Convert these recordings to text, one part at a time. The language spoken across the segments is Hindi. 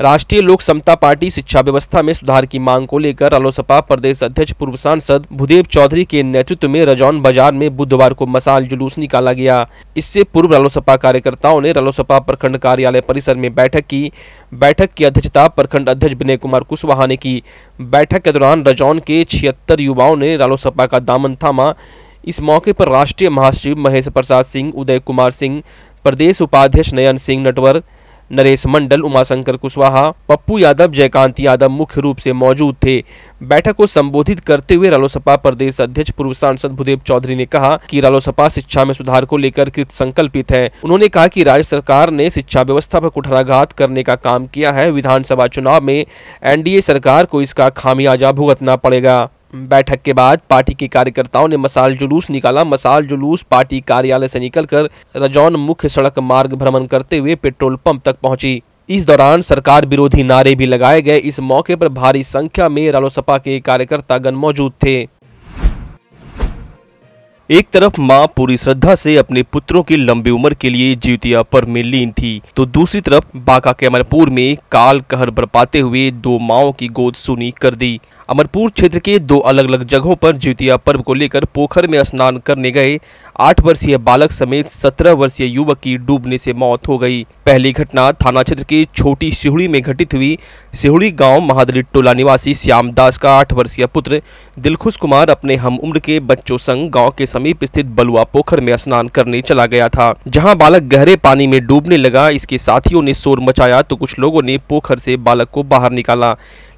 राष्ट्रीय लोक समता पार्टी शिक्षा व्यवस्था में सुधार की मांग को लेकर रालोसपा प्रदेश अध्यक्ष पूर्व सांसद भूदेव चौधरी के नेतृत्व में रजौन बाजार में बुधवार को मशाल जुलूस निकाला गया। इससे पूर्व रालोसपा कार्यकर्ताओं ने रालोसपा प्रखंड कार्यालय परिसर में बैठक की अध्यक्षता प्रखंड अध्यक्ष विनय कुमार कुशवाहा ने की। बैठक के दौरान रजौन के 76 युवाओं ने रालोसपा का दामन थामा। इस मौके पर राष्ट्रीय महासचिव महेश प्रसाद सिंह, उदय कुमार सिंह, प्रदेश उपाध्यक्ष नयन सिंह, नटवर नरेश मंडल, उमाशंकर कुशवाहा, पप्पू यादव, जयकांत यादव मुख्य रूप से मौजूद थे। बैठक को संबोधित करते हुए रालोसपा प्रदेश अध्यक्ष पूर्व सांसद भूदेव चौधरी ने कहा कि रालोसपा शिक्षा में सुधार को लेकर कृत संकल्पित है। उन्होंने कहा कि राज्य सरकार ने शिक्षा व्यवस्था पर कुठाराघात करने का काम किया है। विधानसभा चुनाव में एनडीए सरकार को इसका खामियाजा भुगतना पड़ेगा। बैठक के बाद पार्टी के कार्यकर्ताओं ने मशाल जुलूस निकाला। मशाल जुलूस पार्टी कार्यालय से निकलकर रजौन मुख्य सड़क मार्ग भ्रमण करते हुए पेट्रोल पंप तक पहुंची। इस दौरान सरकार विरोधी नारे भी लगाए गए। इस मौके पर भारी संख्या में रालोसपा के कार्यकर्तागण मौजूद थे। एक तरफ मां पूरी श्रद्धा से अपने पुत्रों की लंबी उम्र के लिए जितिया पर्व में लीन थी, तो दूसरी तरफ बांका के अमरपुर में काल कहर बरपाते हुए दो माओं की गोद सूनी कर दी। अमरपुर क्षेत्र के दो अलग अलग जगहों पर जितिया पर्व को लेकर पोखर में स्नान करने गए 8 वर्षीय बालक समेत 17 वर्षीय युवक की डूबने से मौत हो गई। पहली घटना थाना क्षेत्र के छोटी सिहुड़ी में घटित हुई। सिहुड़ी गाँव महादरी टोला निवासी श्याम दास का 8 वर्षीय पुत्र दिलखुश कुमार अपने हम उम्र के बच्चों संग गाँव के समीप स्थित बलुआ पोखर में स्नान करने चला गया था, जहां बालक गहरे पानी में डूबने लगा। इसके साथियों ने शोर मचाया तो कुछ लोगों ने पोखर से बालक को बाहर निकाला,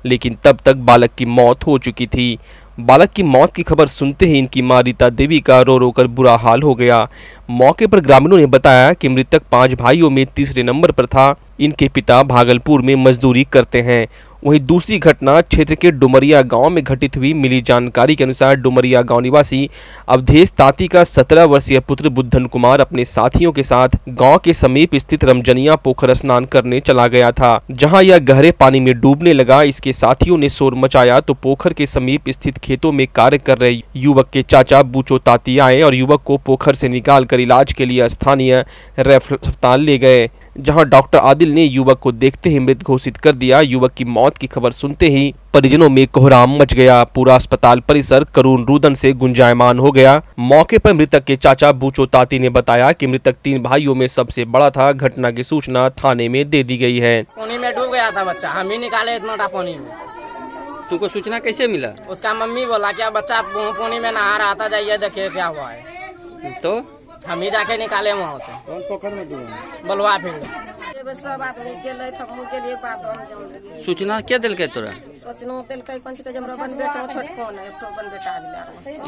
लेकिन तब तक बालक की मौत हो चुकी थी। बालक की मौत की खबर सुनते ही इनकी मां रीता देवी का रो रो कर बुरा हाल हो गया। मौके पर ग्रामीणों ने बताया कि मृतक 5 भाइयों में 3रे नंबर पर था। इनके पिता भागलपुर में मजदूरी करते हैं। वहीं दूसरी घटना क्षेत्र के डुमरिया गांव में घटित हुई। मिली जानकारी के अनुसार डुमरिया गांव निवासी अवधेश ताती का 17 वर्षीय पुत्र बुद्धन कुमार अपने साथियों के साथ गांव के समीप स्थित रमजनिया पोखर स्नान करने चला गया था, जहां यह गहरे पानी में डूबने लगा। इसके साथियों ने शोर मचाया तो पोखर के समीप स्थित खेतों में कार्य कर रहे युवक के चाचा बूचो ताती आए और युवक को पोखर से निकाल कर इलाज के लिए स्थानीय रेफरल अस्पताल ले गए, जहां डॉक्टर आदिल ने युवक को देखते ही मृत घोषित कर दिया। युवक की मौत की खबर सुनते ही परिजनों में कोहराम मच गया। पूरा अस्पताल परिसर करुण रुदन से गुंजायमान हो गया। मौके पर मृतक के चाचा बूचो ताती ने बताया कि मृतक 3 भाइयों में सबसे बड़ा था। घटना की सूचना थाने में दे दी गई है। पानी में डूब गया था बच्चा, हम ही निकाले इतना पानी में। तुमको सूचना कैसे मिला? उसका मम्मी बोला क्या बच्चा पानी में नहा रहा था, जाइए देखिए क्या हुआ है, तो हम ही जाके निकाले वहाँ से बलवा फिर। सूचना क्या दिल के तोरा?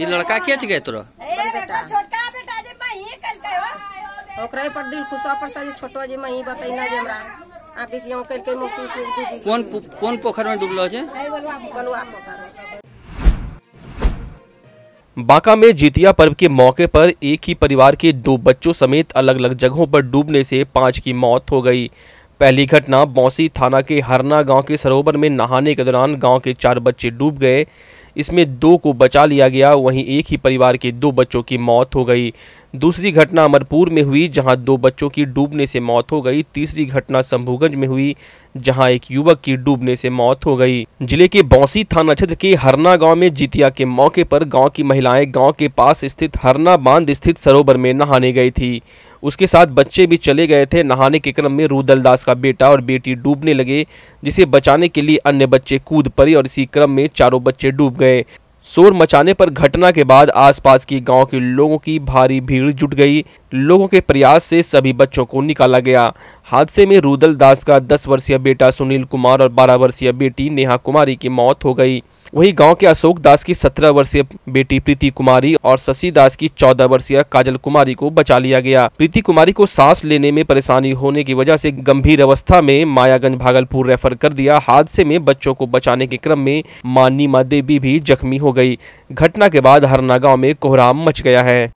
ये लड़का क्या गए तोरा? कौन पोखर में डूबलो छे? बांका में जितिया पर्व के मौके पर एक ही परिवार के 2 बच्चों समेत अलग अलग जगहों पर डूबने से 5 की मौत हो गई। पहली घटना बौसी थाना के हरना गांव के सरोवर में नहाने के दौरान गांव के 4 बच्चे डूब गए। इसमें 2 को बचा लिया गया, वहीं एक ही परिवार के 2 बच्चों की मौत हो गई। दूसरी घटना अमरपुर में हुई, जहां 2 बच्चों की डूबने से मौत हो गई। तीसरी घटना शंभूगंज में हुई, जहां एक युवक की डूबने से मौत हो गई। जिले के बौसी थाना क्षेत्र के हरना गांव में जितिया के मौके पर गांव की महिलाएं गांव के पास स्थित हरना बांध स्थित सरोवर में नहाने गई थी। उसके साथ बच्चे भी चले गए थे। नहाने के क्रम में रूदल दास का बेटा और बेटी डूबने लगे, जिसे बचाने के लिए अन्य बच्चे कूद पड़े और इसी क्रम में 4 बच्चे डूब गए। शोर मचाने पर घटना के बाद आसपास के गांव के लोगों की भारी भीड़ जुट गई। लोगों के प्रयास से सभी बच्चों को निकाला गया। हादसे में रूदल दास का 10 वर्षीय बेटा सुनील कुमार और 12 वर्षीय बेटी नेहा कुमारी की मौत हो गई। वहीं गांव के अशोक दास की 17 वर्षीय बेटी प्रीति कुमारी और शशि दास की 14 वर्षीय काजल कुमारी को बचा लिया गया। प्रीति कुमारी को सांस लेने में परेशानी होने की वजह से गंभीर अवस्था में मायागंज भागलपुर रेफर कर दिया। हादसे में बच्चों को बचाने के क्रम में मां नीमा देवी भी जख्मी हो गई। घटना के बाद हरना गांव में कोहराम मच गया है।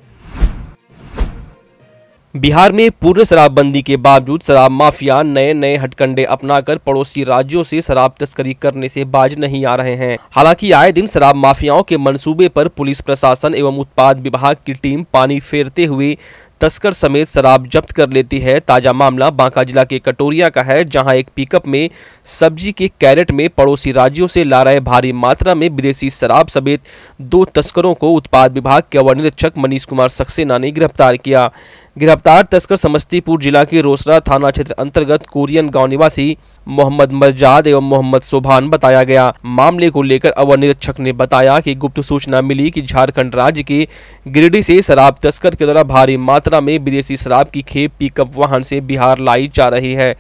बिहार में पूर्ण शराबबंदी के बावजूद शराब माफिया नए हटकंडे अपनाकर पड़ोसी राज्यों से शराब तस्करी करने से बाज नहीं आ रहे हैं। हालांकि आए दिन शराब माफियाओं के मंसूबे पर पुलिस प्रशासन एवं उत्पाद विभाग की टीम पानी फेरते हुए तस्कर समेत शराब जब्त कर लेती है। ताजा मामला बांका जिला के कटोरिया का है, जहां एक पिकअप में सब्जी के कैरेट में पड़ोसी राज्यों से ला रहे भारी मात्रा में विदेशी शराब समेत दो तस्करों को उत्पाद विभाग के अवर निरीक्षक मनीष कुमार सक्सेना ने गिरफ्तार किया। गिरफ्तार तस्कर समस्तीपुर जिला के रोसड़ा थाना क्षेत्र अंतर्गत कोरियन गांव निवासी मोहम्मद मजहद एवं मोहम्मद सुभान बताया गया। मामले को लेकर अवर निरीक्षक ने बताया कि गुप्त सूचना मिली कि झारखंड राज्य के गिरिडीह से शराब तस्कर के द्वारा भारी मात्रा में विदेशी शराब की खेप पिकअप वाहन से बिहार लाई जा रही है।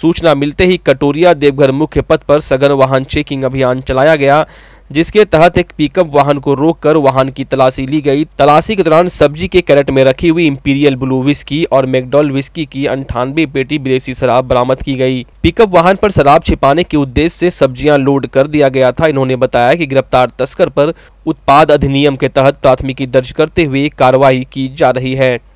सूचना मिलते ही कटोरिया देवघर मुख्य पथ पर सघन वाहन चेकिंग अभियान चलाया गया, जिसके तहत एक पिकअप वाहन को रोककर वाहन की तलाशी ली गई। तलाशी के दौरान सब्जी के कैरेट में रखी हुई इम्पीरियल ब्लू विस्की और मैकडॉल विस्की की 98 पेटी विदेशी शराब बरामद की गई। पिकअप वाहन पर शराब छिपाने के उद्देश्य से सब्जियां लोड कर दिया गया था। इन्होंने बताया कि गिरफ्तार तस्कर पर उत्पाद अधिनियम के तहत प्राथमिकी दर्ज करते हुए कार्रवाई की जा रही है।